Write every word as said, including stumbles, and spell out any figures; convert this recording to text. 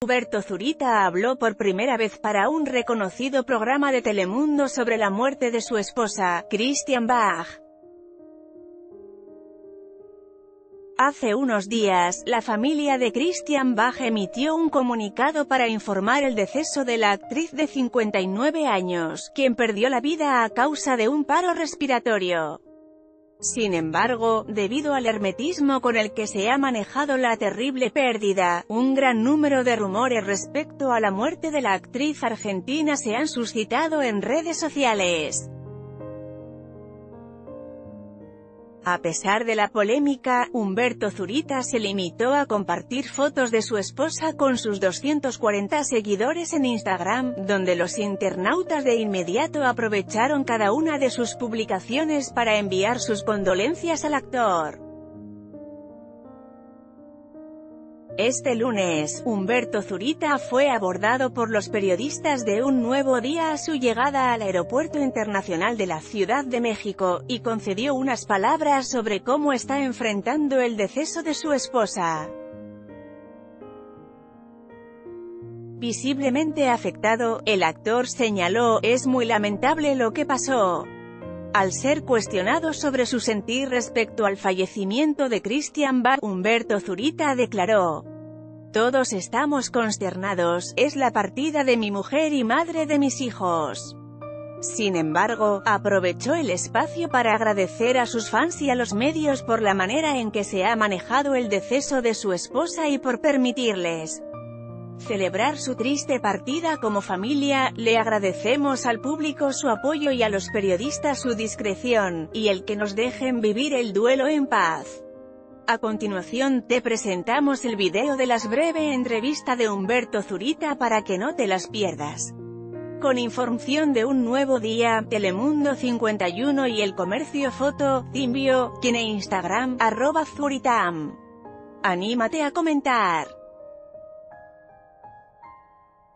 Humberto Zurita habló por primera vez para un reconocido programa de Telemundo sobre la muerte de su esposa, Christian Bach. Hace unos días, la familia de Christian Bach emitió un comunicado para informar el deceso de la actriz de cincuenta y nueve años, quien perdió la vida a causa de un paro respiratorio. Sin embargo, debido al hermetismo con el que se ha manejado la terrible pérdida, un gran número de rumores respecto a la muerte de la actriz argentina se han suscitado en redes sociales. A pesar de la polémica, Humberto Zurita se limitó a compartir fotos de su esposa con sus doscientos cuarenta seguidores en Instagram, donde los internautas de inmediato aprovecharon cada una de sus publicaciones para enviar sus condolencias al actor. Este lunes, Humberto Zurita fue abordado por los periodistas de Un Nuevo Día a su llegada al Aeropuerto Internacional de la Ciudad de México, y concedió unas palabras sobre cómo está enfrentando el deceso de su esposa. Visiblemente afectado, el actor señaló, "Es muy lamentable lo que pasó". Al ser cuestionado sobre su sentir respecto al fallecimiento de Christian Bach, Humberto Zurita declaró: "Todos estamos consternados, es la partida de mi mujer y madre de mis hijos". Sin embargo, aprovechó el espacio para agradecer a sus fans y a los medios por la manera en que se ha manejado el deceso de su esposa y por permitirles celebrar su triste partida como familia. "Le agradecemos al público su apoyo y a los periodistas su discreción, y el que nos dejen vivir el duelo en paz". A continuación te presentamos el video de la breve entrevista de Humberto Zurita para que no te las pierdas. Con información de Un Nuevo Día, Telemundo cincuenta y uno y El Comercio. Foto, Timbio, quien e Instagram, arroba Zuritam. Anímate a comentar.